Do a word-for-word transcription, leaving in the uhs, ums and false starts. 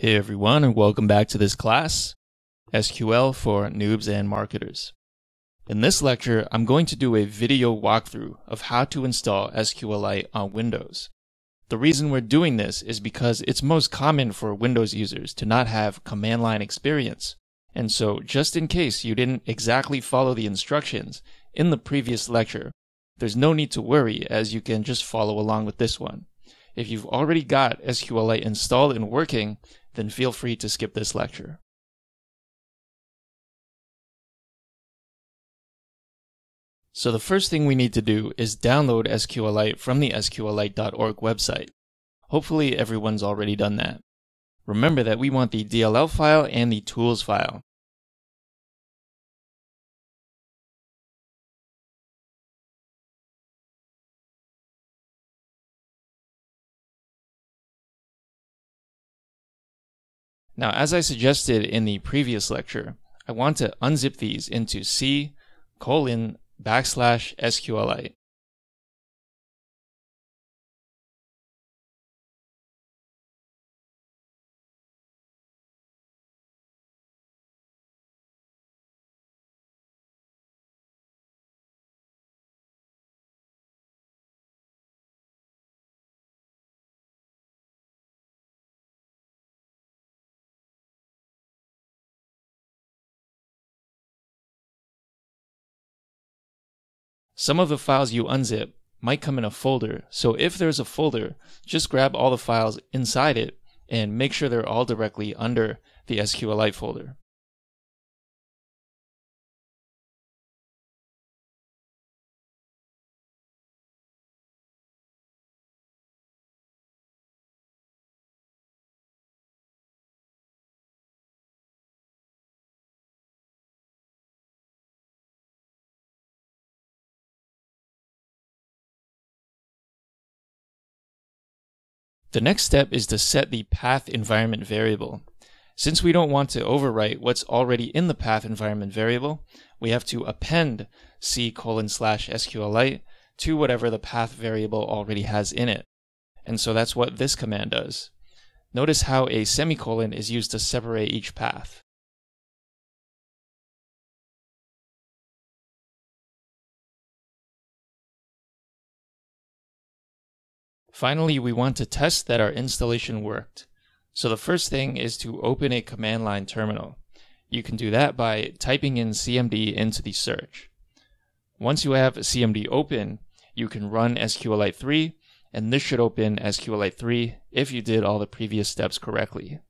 Hey everyone, and welcome back to this class, S Q L for Noobs and Marketers. In this lecture, I'm going to do a video walkthrough of how to install SQLite on Windows. The reason we're doing this is because it's most common for Windows users to not have command line experience. And so, just in case you didn't exactly follow the instructions in the previous lecture, there's no need to worry as you can just follow along with this one. If you've already got SQLite installed and working, then feel free to skip this lecture. So the first thing we need to do is download SQLite from the S Q Lite dot org website. Hopefully everyone's already done that. Remember that we want the D L L file and the tools file. Now, as I suggested in the previous lecture, I want to unzip these into C colon backslash SQLite. Some of the files you unzip might come in a folder, so if there's a folder, just grab all the files inside it and make sure they're all directly under the SQLite folder. The next step is to set the path environment variable. Since we don't want to overwrite what's already in the path environment variable, we have to append c colon slash SQLite to whatever the path variable already has in it. And so that's what this command does. Notice how a semicolon is used to separate each path. Finally, we want to test that our installation worked. So the first thing is to open a command line terminal. You can do that by typing in C M D into the search. Once you have C M D open, you can run SQLite three, and this should open SQLite three if you did all the previous steps correctly.